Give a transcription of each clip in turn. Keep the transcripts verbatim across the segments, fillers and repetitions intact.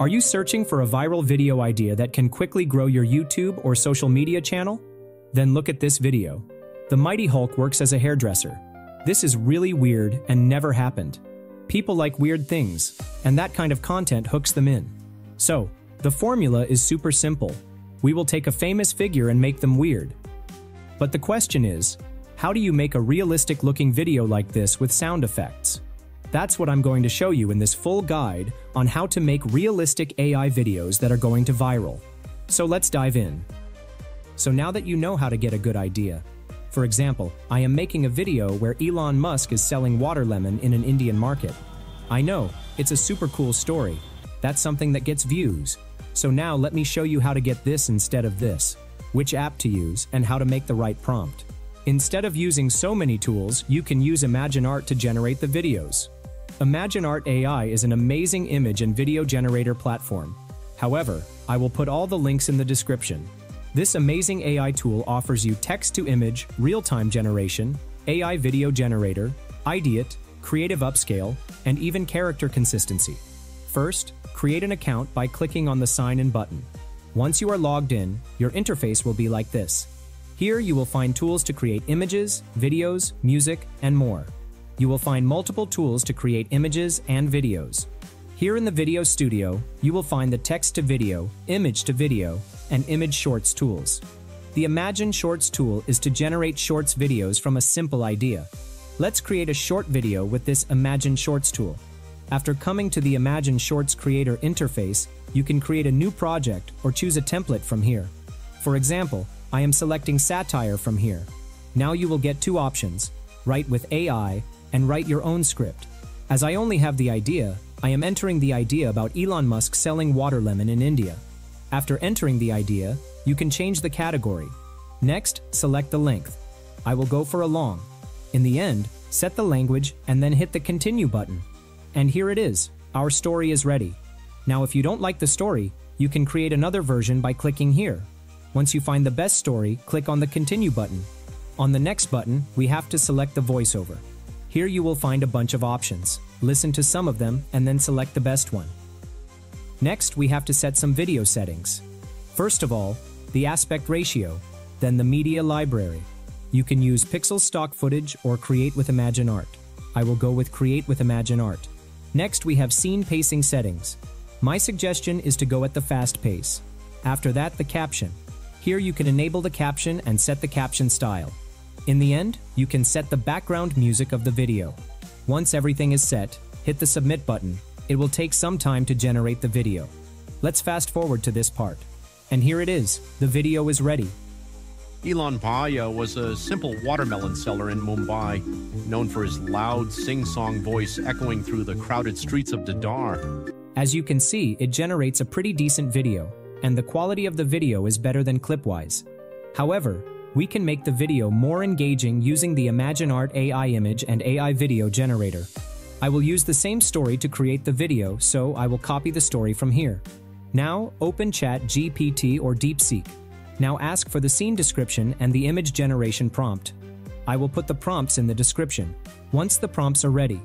Are you searching for a viral video idea that can quickly grow your YouTube or social media channel? Then look at this video. The Mighty Hulk works as a hairdresser. This is really weird and never happened. People like weird things, and that kind of content hooks them in. So, the formula is super simple. We will take a famous figure and make them weird. But the question is, how do you make a realistic-looking video like this with sound effects? That's what I'm going to show you in this full guide on how to make realistic A I videos that are going to viral. So let's dive in. So now that you know how to get a good idea. For example, I am making a video where Elon Musk is selling watermelon in an Indian market. I know, it's a super cool story. That's something that gets views. So now let me show you how to get this instead of this, which app to use, and how to make the right prompt. Instead of using so many tools, you can use ImagineArt to generate the videos. ImagineArt A I is an amazing image and video generator platform. However, I will put all the links in the description. This amazing A I tool offers you text-to-image, real-time generation, A I video generator, ideate, creative upscale, and even character consistency. First, create an account by clicking on the sign-in button. Once you are logged in, your interface will be like this. Here you will find tools to create images, videos, music, and more. You will find multiple tools to create images and videos. Here in the Video Studio, you will find the Text-to-Video, Image-to-Video, and Image Shorts tools. The Imagine Shorts tool is to generate Shorts videos from a simple idea. Let's create a short video with this Imagine Shorts tool. After coming to the Imagine Shorts creator interface, you can create a new project or choose a template from here. For example, I am selecting satire from here. Now you will get two options, write with A I and write your own script. As I only have the idea, I am entering the idea about Elon Musk selling watermelon in India. After entering the idea, you can change the category. Next, select the length. I will go for a long. In the end, set the language and then hit the continue button. And here it is, our story is ready. Now if you don't like the story, you can create another version by clicking here. Once you find the best story, click on the continue button. On the next button, we have to select the voiceover. Here you will find a bunch of options. Listen to some of them and then select the best one. Next, we have to set some video settings. First of all, the aspect ratio, then the media library. You can use pixel stock footage or create with ImagineArt. I will go with create with ImagineArt. Next, we have scene pacing settings. My suggestion is to go at the fast pace. After that, the caption. Here you can enable the caption and set the caption style. In the end, you can set the background music of the video. Once everything is set, hit the submit button. It will take some time to generate the video. Let's fast forward to this part. And here it is, the video is ready. Elon Paya was a simple watermelon seller in Mumbai, known for his loud sing-song voice echoing through the crowded streets of Dadar. As you can see, it generates a pretty decent video, and the quality of the video is better than clip-wise. However, we can make the video more engaging using the ImagineArt A I image and A I video generator. I will use the same story to create the video, so I will copy the story from here. Now, open Chat G P T or DeepSeek. Now ask for the scene description and the image generation prompt. I will put the prompts in the description. Once the prompts are ready,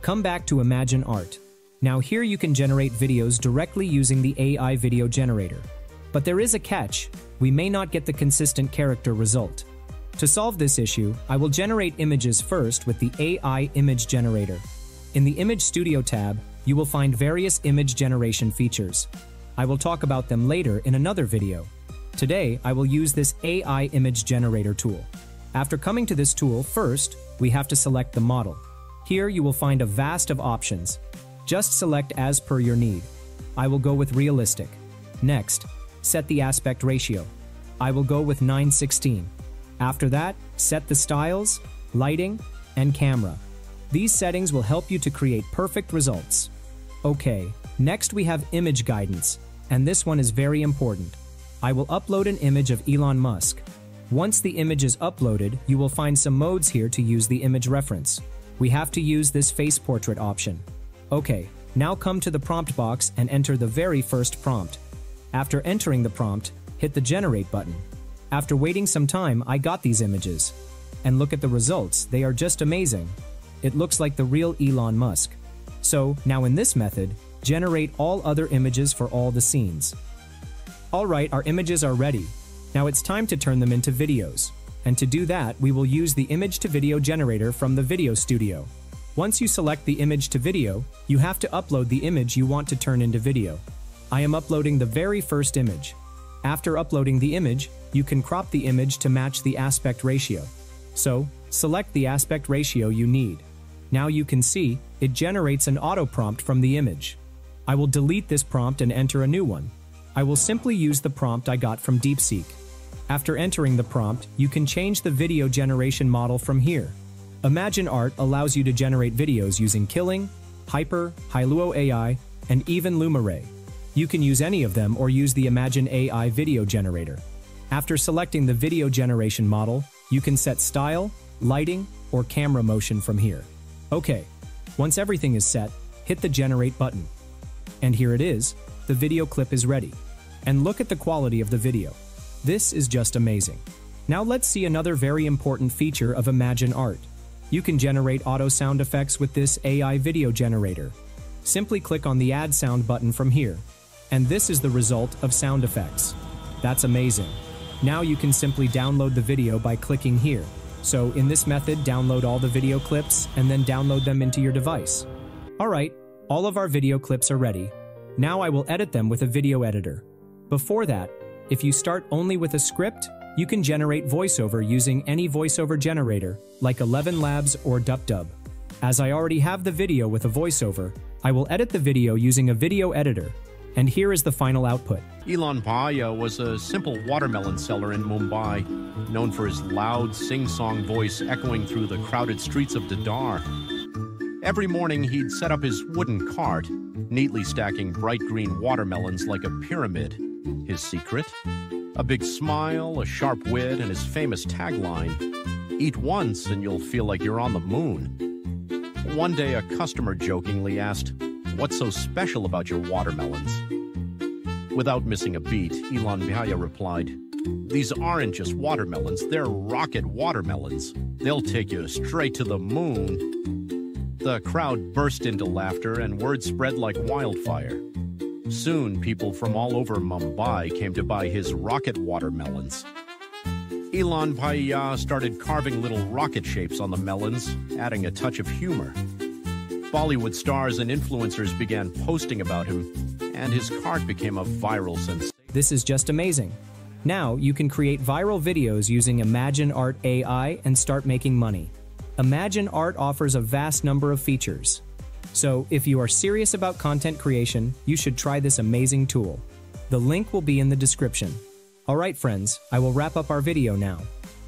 come back to ImagineArt. Now here you can generate videos directly using the A I video generator. But there is a catch, we may not get the consistent character result. To solve this issue, I will generate images first with the A I image generator. In the Image Studio tab, you will find various image generation features. I will talk about them later in another video. Today, I will use this A I image generator tool. After coming to this tool, first, we have to select the model. Here you will find a vast of options. Just select as per your need. I will go with realistic. Next, set the aspect ratio. I will go with nine sixteen. After that, set the styles, lighting, and camera. These settings will help you to create perfect results. Okay, next we have image guidance, and this one is very important. I will upload an image of Elon Musk. Once the image is uploaded, you will find some modes here to use the image reference. We have to use this face portrait option. Okay, now come to the prompt box and enter the very first prompt. After entering the prompt, hit the generate button. After waiting some time, I got these images. And look at the results, they are just amazing. It looks like the real Elon Musk. So, now in this method, Generate all other images for all the scenes. Alright, our images are ready. Now it's time to turn them into videos. And to do that, we will use the image-to-video generator from the video studio. Once you select the image-to-video, you have to upload the image you want to turn into video. I am uploading the very first image. After uploading the image, you can crop the image to match the aspect ratio. So, select the aspect ratio you need. Now you can see, it generates an auto prompt from the image. I will delete this prompt and enter a new one. I will simply use the prompt I got from DeepSeek. After entering the prompt, you can change the video generation model from here. ImagineArt allows you to generate videos using Kling, Hyper, Hailuo A I, and even LumaRay. You can use any of them or use the Imagine A I video generator. After selecting the video generation model, you can set style, lighting, or camera motion from here. Okay. Once everything is set, hit the generate button. And here it is, the video clip is ready. And look at the quality of the video. This is just amazing. Now let's see another very important feature of ImagineArt. You can generate auto sound effects with this A I video generator. Simply click on the Add Sound button from here. And this is the result of sound effects. That's amazing. Now you can simply download the video by clicking here. So in this method, download all the video clips and then download them into your device. Alright, all of our video clips are ready. Now I will edit them with a video editor. Before that, if you start only with a script, you can generate voiceover using any voiceover generator, like Eleven Labs or DubDub. As I already have the video with a voiceover, I will edit the video using a video editor. And here is the final output. Elon Musk was a simple watermelon seller in Mumbai, known for his loud sing-song voice echoing through the crowded streets of Dadar. Every morning he'd set up his wooden cart, neatly stacking bright green watermelons like a pyramid. His secret? A big smile, a sharp wit, and his famous tagline, "Eat once and you'll feel like you're on the moon." One day a customer jokingly asked, "What's so special about your watermelons?" Without missing a beat, Elon Musk replied, "These aren't just watermelons, they're rocket watermelons. They'll take you straight to the moon." The crowd burst into laughter and word spread like wildfire. Soon, people from all over Mumbai came to buy his rocket watermelons. Elon Musk started carving little rocket shapes on the melons, adding a touch of humor. Bollywood stars and influencers began posting about him, and his cart became a viral sensation. This is just amazing. Now you can create viral videos using ImagineArt A I and start making money. ImagineArt offers a vast number of features. So if you are serious about content creation, you should try this amazing tool. The link will be in the description. Alright friends, I will wrap up our video now.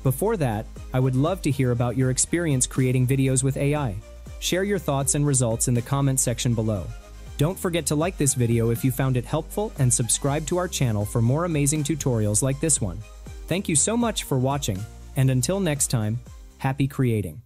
Before that, I would love to hear about your experience creating videos with A I. Share your thoughts and results in the comment section below. Don't forget to like this video if you found it helpful and subscribe to our channel for more amazing tutorials like this one. Thank you so much for watching, and until next time, happy creating.